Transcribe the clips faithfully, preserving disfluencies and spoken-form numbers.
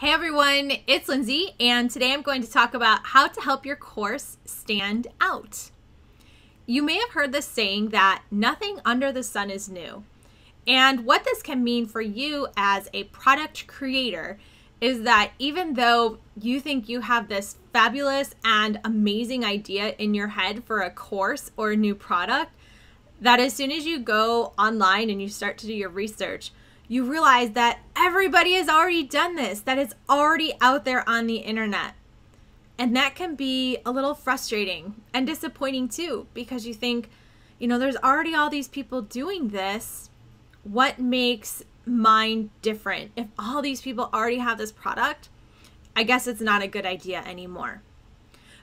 Hey everyone, it's Lindsay, and today I'm going to talk about how to help your course stand out. You may have heard this saying that nothing under the sun is new. And what this can mean for you as a product creator is that even though you think you have this fabulous and amazing idea in your head for a course or a new product, that as soon as you go online and you start to do your research, you realize that everybody has already done this, that it's already out there on the internet. And that can be a little frustrating and disappointing too, because you think, you know, there's already all these people doing this. What makes mine different? If all these people already have this product, I guess it's not a good idea anymore.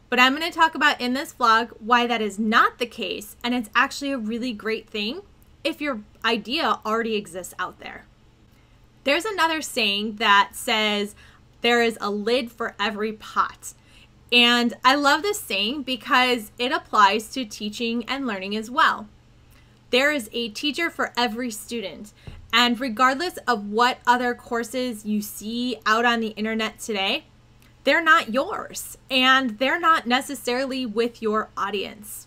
But I'm going to talk about in this vlog why that is not the case, and it's actually a really great thing if your idea already exists out there. There's another saying that says there is a lid for every pot. And I love this saying because it applies to teaching and learning as well. There is a teacher for every student. And regardless of what other courses you see out on the internet today, they're not yours. And they're not necessarily with your audience,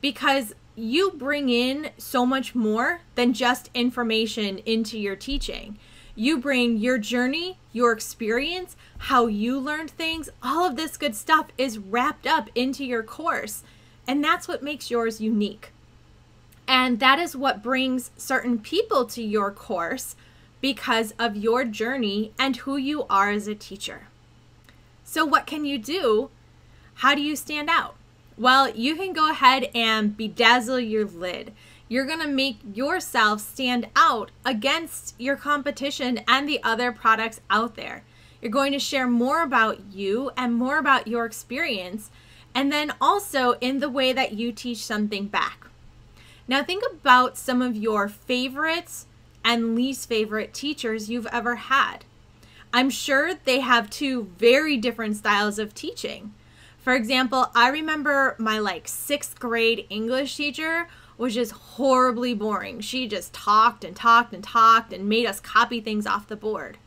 because you bring in so much more than just information into your teaching. You bring your journey, your experience, how you learned things, all of this good stuff is wrapped up into your course. And that's what makes yours unique. And that is what brings certain people to your course because of your journey and who you are as a teacher. So what can you do? How do you stand out? Well, you can go ahead and bedazzle your lid. You're gonna make yourself stand out against your competition and the other products out there. You're going to share more about you and more about your experience, and then also in the way that you teach something back. Now think about some of your favorites and least favorite teachers you've ever had. I'm sure they have two very different styles of teaching. For example, I remember my like sixth grade English teacher was just horribly boring. She just talked and talked and talked and made us copy things off the board.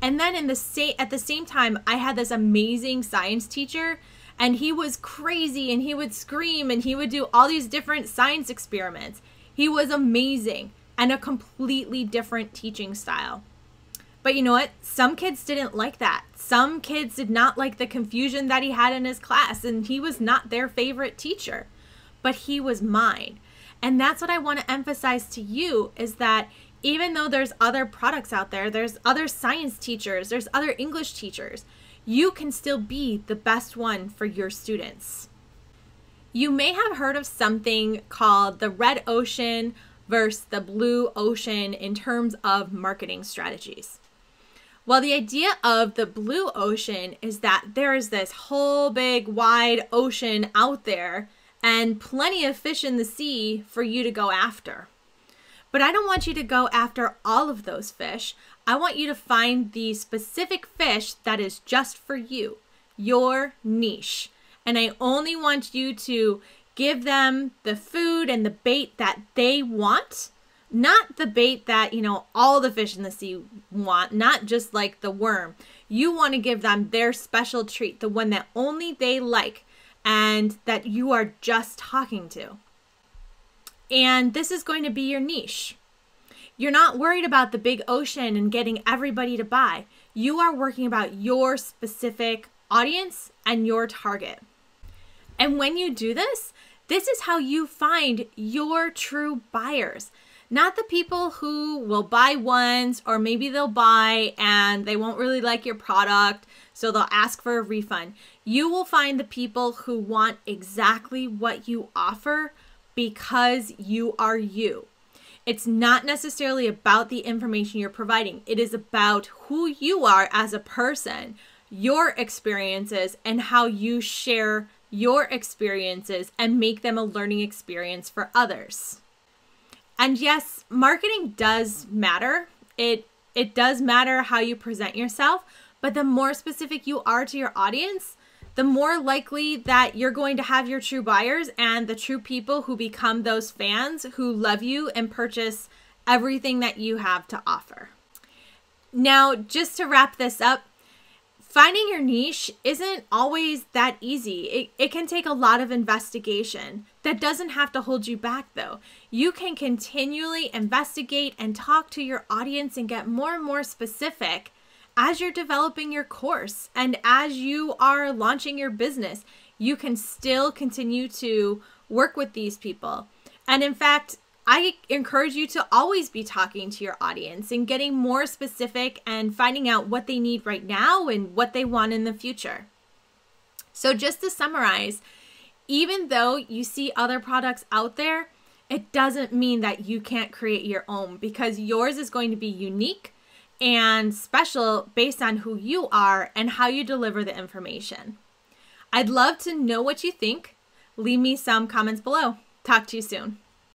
And then in the same at the same time, I had this amazing science teacher, and he was crazy, and he would scream, and he would do all these different science experiments. He was amazing and a completely different teaching style. But you know what? Some kids didn't like that. Some kids did not like the confusion that he had in his class, and he was not their favorite teacher, but he was mine. And that's what I want to emphasize to you, is that even though there's other products out there, there's other science teachers, there's other English teachers, you can still be the best one for your students. You may have heard of something called the red ocean versus the blue ocean in terms of marketing strategies. Well, the idea of the blue ocean is that there is this whole big wide ocean out there and plenty of fish in the sea for you to go after. But I don't want you to go after all of those fish. I want you to find the specific fish that is just for you, your niche. And I only want you to give them the food and the bait that they want. Not the bait that, you know, all the fish in the sea want, not just like the worm. You want to give them their special treat, the one that only they like and that you are just talking to. And this is going to be your niche. You're not worried about the big ocean and getting everybody to buy. You are working about your specific audience and your target. And when you do this, this is how you find your true buyers. Not the people who will buy once, or maybe they'll buy and they won't really like your product, so they'll ask for a refund. You will find the people who want exactly what you offer because you are you. It's not necessarily about the information you're providing. It is about who you are as a person, your experiences, and how you share your experiences and make them a learning experience for others. And yes, marketing does matter. It, it does matter how you present yourself, but the more specific you are to your audience, the more likely that you're going to have your true buyers and the true people who become those fans who love you and purchase everything that you have to offer. Now, just to wrap this up, Finding your niche isn't always that easy. It, it can take a lot of investigation. That doesn't have to hold you back though. You can continually investigate and talk to your audience and get more and more specific as you're developing your course and as you are launching your business. You can still continue to work with these people. And in fact, I encourage you to always be talking to your audience and getting more specific and finding out what they need right now and what they want in the future. So just to summarize, even though you see other products out there, it doesn't mean that you can't create your own, because yours is going to be unique and special based on who you are and how you deliver the information. I'd love to know what you think. Leave me some comments below. Talk to you soon.